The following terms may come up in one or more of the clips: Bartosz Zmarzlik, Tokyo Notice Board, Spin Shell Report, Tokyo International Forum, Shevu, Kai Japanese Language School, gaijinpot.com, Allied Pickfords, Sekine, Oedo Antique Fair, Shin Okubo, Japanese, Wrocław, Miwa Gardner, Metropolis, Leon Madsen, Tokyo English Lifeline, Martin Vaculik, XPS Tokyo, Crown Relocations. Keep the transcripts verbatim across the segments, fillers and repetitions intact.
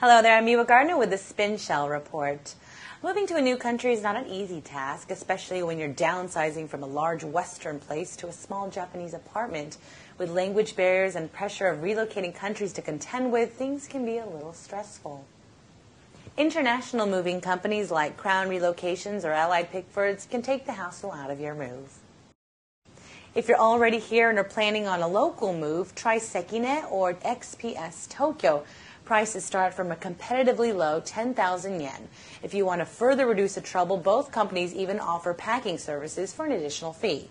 Hello there, I'm Miwa Gardner with the Spin Shell Report. Moving to a new country is not an easy task, especially when you're downsizing from a large Western place to a small Japanese apartment. With language barriers and pressure of relocating countries to contend with, things can be a little stressful. International moving companies like Crown Relocations or Allied Pickfords can take the hassle out of your move. If you're already here and are planning on a local move, try Sekine or X P S Tokyo. Prices start from a competitively low ten thousand yen. If you want to further reduce the trouble, both companies even offer packing services for an additional fee.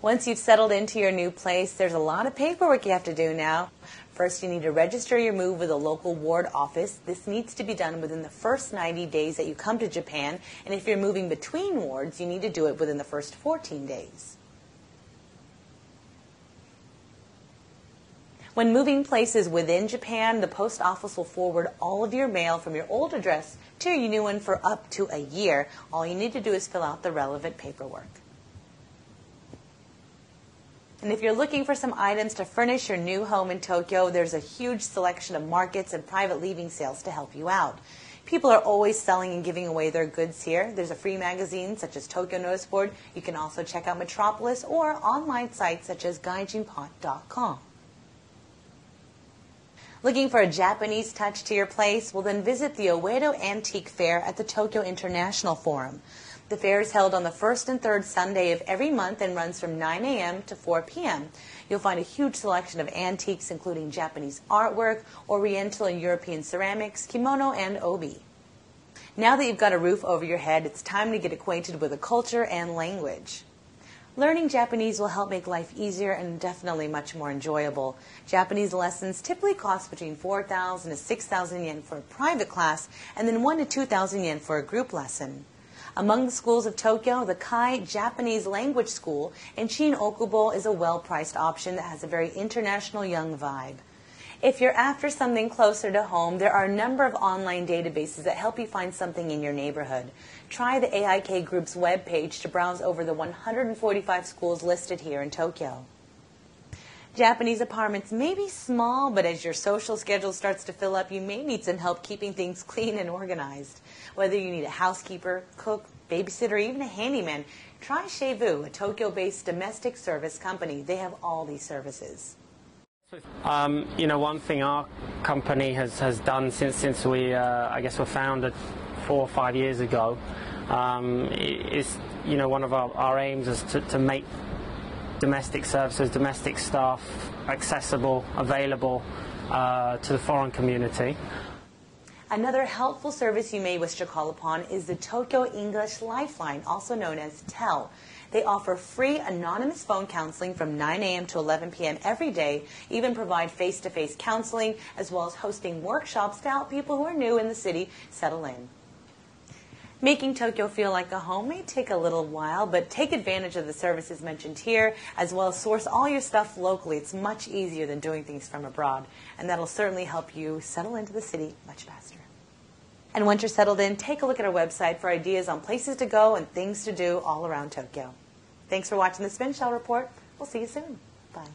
Once you've settled into your new place, there's a lot of paperwork you have to do now. First, you need to register your move with a local ward office. This needs to be done within the first ninety days that you come to Japan, and if you're moving between wards, you need to do it within the first fourteen days. When moving places within Japan, the post office will forward all of your mail from your old address to your new one for up to a year. All you need to do is fill out the relevant paperwork. And if you're looking for some items to furnish your new home in Tokyo, there's a huge selection of markets and private leaving sales to help you out. People are always selling and giving away their goods here. There's a free magazine such as Tokyo Notice Board. You can also check out Metropolis or online sites such as gaijinpot dot com. Looking for a Japanese touch to your place? Well, then visit the Oedo Antique Fair at the Tokyo International Forum. The fair is held on the first and third Sunday of every month and runs from nine A M to four P M You'll find a huge selection of antiques, including Japanese artwork, Oriental and European ceramics, kimono, and obi. Now that you've got a roof over your head, it's time to get acquainted with the culture and language. Learning Japanese will help make life easier and definitely much more enjoyable. Japanese lessons typically cost between four thousand to six thousand yen for a private class and then one to two thousand yen for a group lesson. Among the schools of Tokyo, the Kai Japanese Language School and Shin Okubo is a well-priced option that has a very international young vibe. If you're after something closer to home, there are a number of online databases that help you find something in your neighborhood. Try the A I K Group's webpage to browse over the one hundred forty-five schools listed here in Tokyo. Japanese apartments may be small, but as your social schedule starts to fill up, you may need some help keeping things clean and organized. Whether you need a housekeeper, cook, babysitter, or even a handyman, try Shevu, a Tokyo-based domestic service company. They have all these services. Um, you know, one thing our company has, has done since since we, uh, I guess, were founded four or five years ago, um, is, you know, one of our, our aims is to, to make domestic services, domestic staff accessible, available uh, to the foreign community. Another helpful service you may wish to call upon is the Tokyo English Lifeline, also known as TEL. They offer free anonymous phone counseling from nine A M to eleven P M every day, even provide face-to-face counseling, as well as hosting workshops to help people who are new in the city settle in. Making Tokyo feel like a home may take a little while, but take advantage of the services mentioned here, as well as source all your stuff locally. It's much easier than doing things from abroad, and that'll certainly help you settle into the city much faster. And once you're settled in, take a look at our website for ideas on places to go and things to do all around Tokyo. Thanks for watching the Spin Shell Report. We'll see you soon. Bye.